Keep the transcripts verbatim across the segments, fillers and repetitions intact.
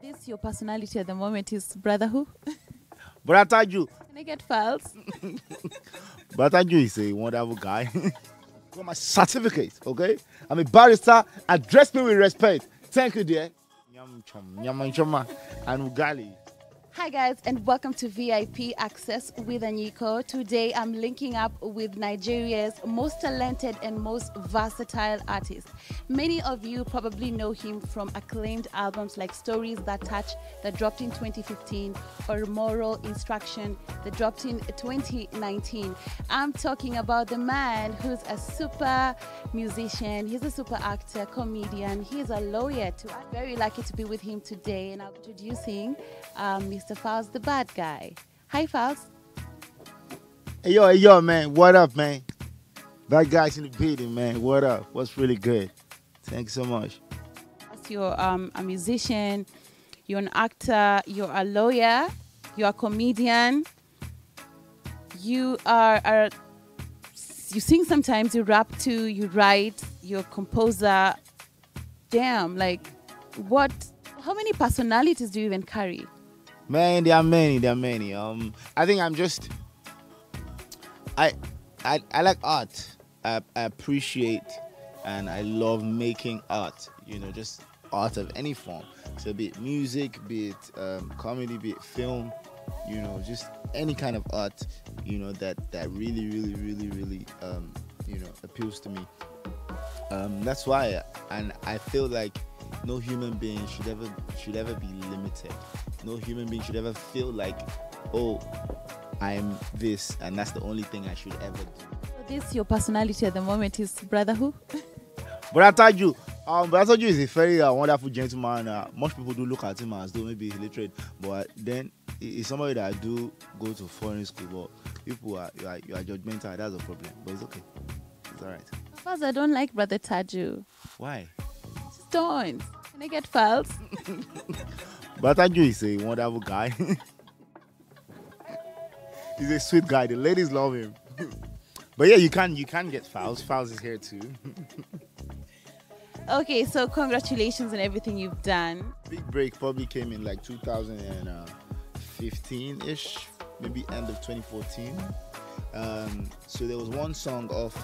This your personality at the moment is brother who? Broda Taju. Can I get Falz? Broda Taju is a wonderful guy. Got my certificate, okay? I'm a barrister. Address me with respect. Thank you, dear. And ugali. Hi guys, and welcome to V I P Access with Anyiko. Today I'm linking up with Nigeria's most talented and most versatile artist. Many of you probably know him from acclaimed albums like Stories That Touch that dropped in twenty fifteen or Moral Instruction that dropped in twenty nineteen. I'm talking about the man who's a super musician, he's a super actor, comedian, he's a lawyer too. I'm very lucky to be with him today, and I'm introducing um, Mister Falz, the bad guy. Hi, Falz. Hey, yo, hey, yo, man. What up, man? Bad guys in the building, man. What up? What's really good? Thanks so much. You're um, a musician, you're an actor, you're a lawyer, you're a comedian, you are, are you sing sometimes, you rap too, you write, you're a composer. Damn, like, what, how many personalities do you even carry? Man, there are many, there are many. Um, I think I'm just, I, I, I like art. I, I appreciate and I love making art, you know, just art of any form. So be it music, be it um, comedy, be it film, you know, just any kind of art, you know, that, that really, really, really, really, um, you know, appeals to me. Um, that's why, and I feel like no human being should ever, should ever be limited. No human being should ever feel like, oh, I'm this, and that's the only thing I should ever do. So this, your personality at the moment is brother who? Broda Taju. Um, Broda Taju is a very uh, wonderful gentleman. Uh, most people do look at him as though maybe he's illiterate, but then he's somebody that I do go to foreign school, but people are, you are, you are judgmental, that's a problem, but it's okay. It's all right. Falz, I don't like Broda Taju. Why? Just don't. Can I get Falz? Broda Taju is a wonderful guy. He's a sweet guy. The ladies love him. But yeah, you can you can get Falz. Falz is here too. Okay, so congratulations on everything you've done. Big break probably came in like two thousand fifteen-ish, maybe end of twenty fourteen. Um, so there was one song off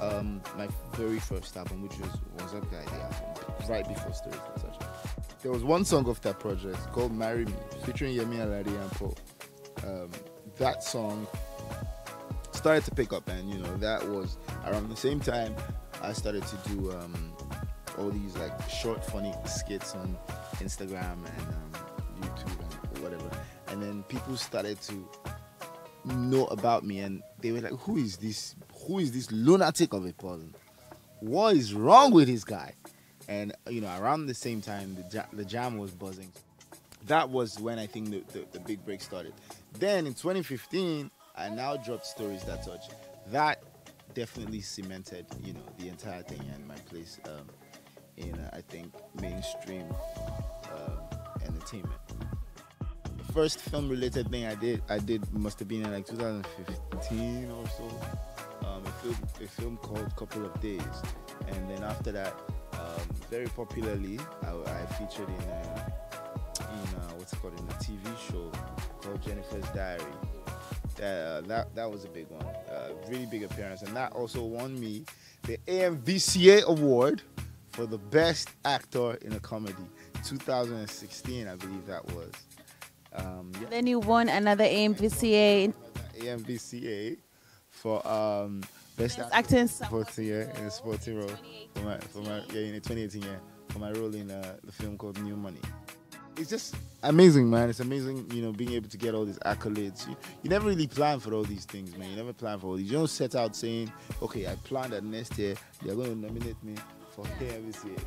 um, my very first album, which was Wazup Guy, the album, right before Stories That Touch. There was one song of that project called Marry Me, featuring Yemi Alade and Poe. Um, that song started to pick up, and you know, that was around the same time I started to do um, all these like short funny skits on Instagram and um, YouTube and whatever. And then people started to know about me, and they were like, who is this? Who is this lunatic of a person? What is wrong with this guy? And, you know, around the same time, the jam, the jam was buzzing. That was when I think the, the, the big break started. Then in twenty fifteen, I now dropped Stories That Touch. That definitely cemented, you know, the entire thing and my place um, in, uh, I think, mainstream uh, entertainment. The first film-related thing I did, I did must have been in like two thousand fifteen or so. Um, a, film, a film called Couple of Days. And then after that, Um, very popularly, I, I featured in a, in a, what's it called, in a T V show called Jennifer's Diary. Uh, that that was a big one, uh, really big appearance, and that also won me the A M V C A award for the best actor in a comedy, two thousand sixteen, I believe that was. Um, yeah. Then you won another A M V C A. A M V C A for. Um, Best actor in supporting role in a supporting role for my, for my, yeah, in twenty eighteen, yeah, for my role in uh, the film called New Money. It's just amazing, man. It's amazing, you know, being able to get all these accolades. You, you never really plan for all these things, man. You never plan for all these. You don't set out saying, okay, I planned that next year they're going to nominate me for A M V C A. Yeah.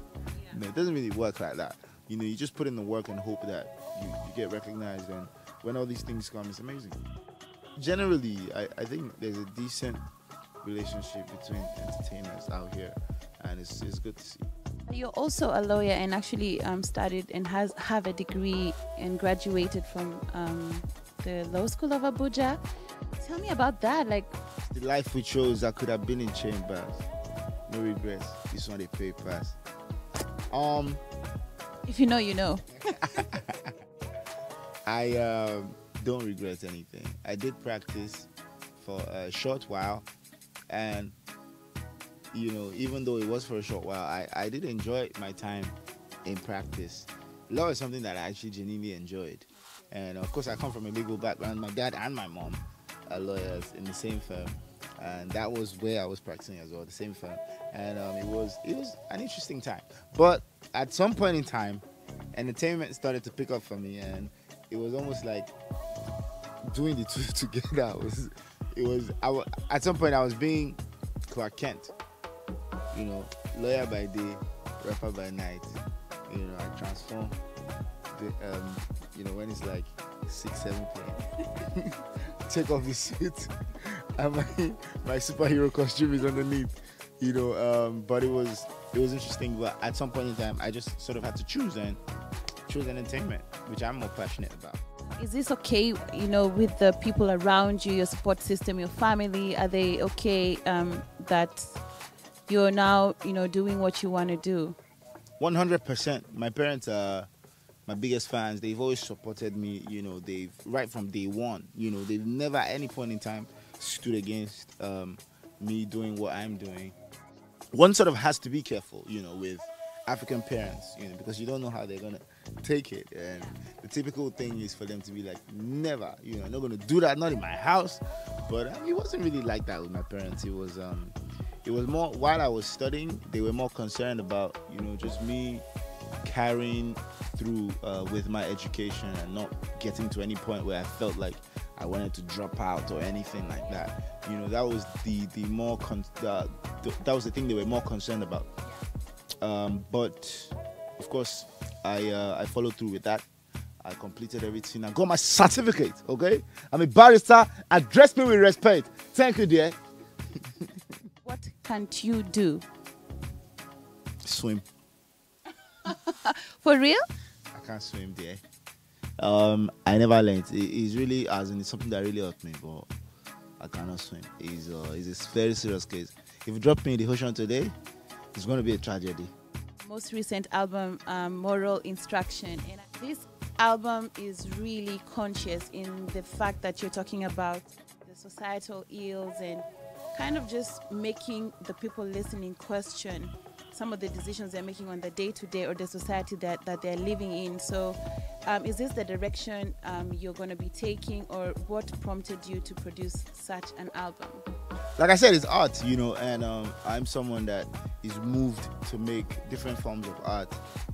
No, it doesn't really work like that. You know, you just put in the work and hope that you, you get recognized. And when all these things come, it's amazing. Generally, I, I think there's a decent relationship between entertainers out here, and it's, it's good to see. You're also a lawyer, and actually um, started and has have a degree and graduated from um, the Law School of Abuja. Tell me about that. Like, the life we chose, I could have been in chambers. No regrets. This one they pay pass. Um, If you know, you know. I uh, don't regret anything. I did practice for a short while, and you know, even though it was for a short while, I, I did enjoy my time in practice. Law is something that I actually genuinely enjoyed. And of course, I come from a legal background. My dad and my mom are lawyers in the same firm. And that was where I was practicing as well, the same firm. And um, it was it was an interesting time. But at some point in time, entertainment started to pick up for me. And it was almost like doing the two together. It was, it was I, at some point, I was being Clark Kent. You know, lawyer by day, rapper by night. You know, I transform. The, um, you know, when it's like six, seven p m Take off the suit, and my, my superhero costume is underneath. You know, um, but it was it was interesting. But at some point in time, I just sort of had to choose and choose entertainment, which I'm more passionate about. Is this okay? You know, with the people around you, your support system, your family, are they okay um, that you're now, you know, doing what you want to do? one hundred percent. My parents are my biggest fans. They've always supported me, you know, they've, right from day one, you know, they've never at any point in time stood against um, me doing what I'm doing. One sort of has to be careful, you know, with African parents, you know, because you don't know how they're going to take it. And the typical thing is for them to be like, never, you know, I'm not going to do that, not in my house. But um, it wasn't really like that with my parents. It was... Um, It was more, while I was studying, they were more concerned about, you know, just me carrying through uh, with my education and not getting to any point where I felt like I wanted to drop out or anything like that. You know, that was the, the more, con the, the, that was the thing they were more concerned about. Um, but, of course, I, uh, I followed through with that. I completed everything. I got my certificate, okay? I'm a barrister. Address me with respect. Thank you, dear. What can't you do? Swim. For real? I can't swim, dear. Um, I never learned. It, it's really, as in, it's something that really hurt me, but I cannot swim. It's, uh, it's a very serious case. If you drop me in the ocean today, it's going to be a tragedy. Most recent album, um, Moral Instruction. And this album is really conscious in the fact that you're talking about the societal ills and kind of just making the people listening question some of the decisions they're making on the day-to-day or the society that, that they're living in. So um, is this the direction um, you're going to be taking, or what prompted you to produce such an album? Like I said, it's art, you know, and um, I'm someone that is moved to make different forms of art.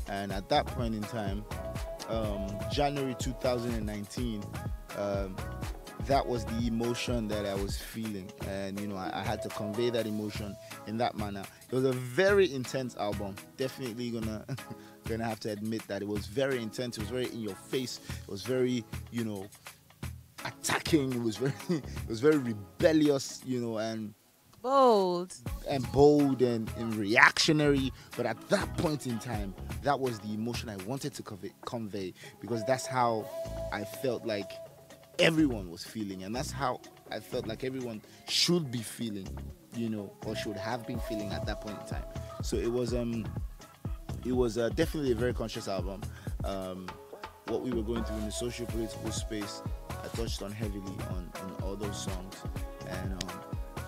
And at that point in time, um, January two thousand nineteen, um, that was the emotion that I was feeling, and you know, I, I had to convey that emotion in that manner. It was a very intense album. Definitely gonna gonna have to admit that it was very intense. It was very in your face. It was very, you know, attacking. It was very it was very rebellious, you know, and bold and bold and, and reactionary. But at that point in time, that was the emotion I wanted to convey, convey because that's how I felt like everyone was feeling, and that's how I felt like everyone should be feeling, you know, or should have been feeling at that point in time. So it was um it was uh, definitely a very conscious album. Um what we were going through in the social political space, I touched on heavily on, on all those songs, and um,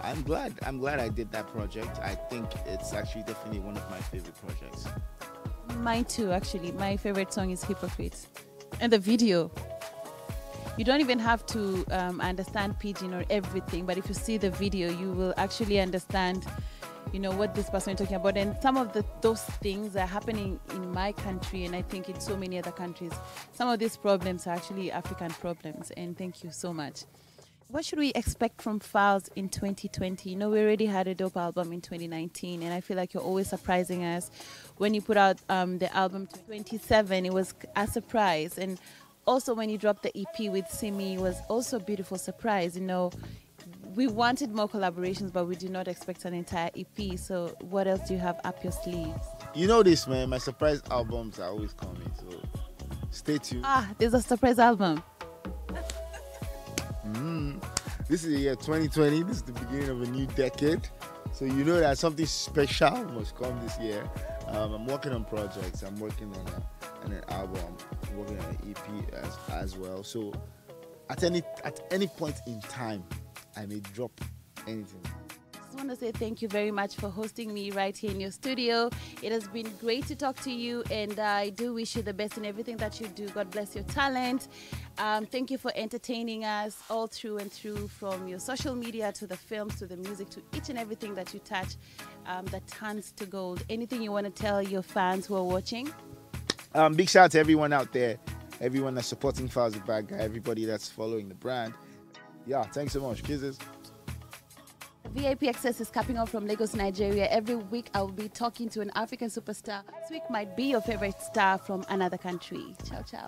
I'm glad I'm glad I did that project. I think it's actually definitely one of my favorite projects. Mine too, actually. My favorite song is Hypocrite, and the video. You don't even have to um, understand Pidgin or everything, but if you see the video, you will actually understand, you know, what this person is talking about. And some of the, those things are happening in my country, and I think in so many other countries. Some of these problems are actually African problems, and thank you so much. What should we expect from Falz in twenty twenty? You know, we already had a dope album in twenty nineteen, and I feel like you're always surprising us. When you put out um, the album twenty-seven, it was a surprise. And also, when you dropped the E P with Simi, it was also a beautiful surprise. You know, we wanted more collaborations, but we did not expect an entire E P. So what else do you have up your sleeves? You know this, man. My surprise albums are always coming, so stay tuned. Ah, there's a surprise album. mm. This is the year twenty twenty. This is the beginning of a new decade. So you know that something special must come this year. Um, I'm working on projects. I'm working on... Uh, on an album, working on an E P as, as well. So at any at any point in time, I may drop anything. I just want to say thank you very much for hosting me right here in your studio. It has been great to talk to you, and I do wish you the best in everything that you do. God bless your talent. Um, thank you for entertaining us all through and through, from your social media to the films to the music to each and everything that you touch, um, that turns to gold. Anything you want to tell your fans who are watching? Um, big shout out to everyone out there, everyone that's supporting Falz Bad Guy, everybody that's following the brand. Yeah, thanks so much. Kisses. V I P Access is capping off from Lagos, Nigeria. Every week I will be talking to an African superstar. This week might be your favorite star from another country. Ciao, ciao.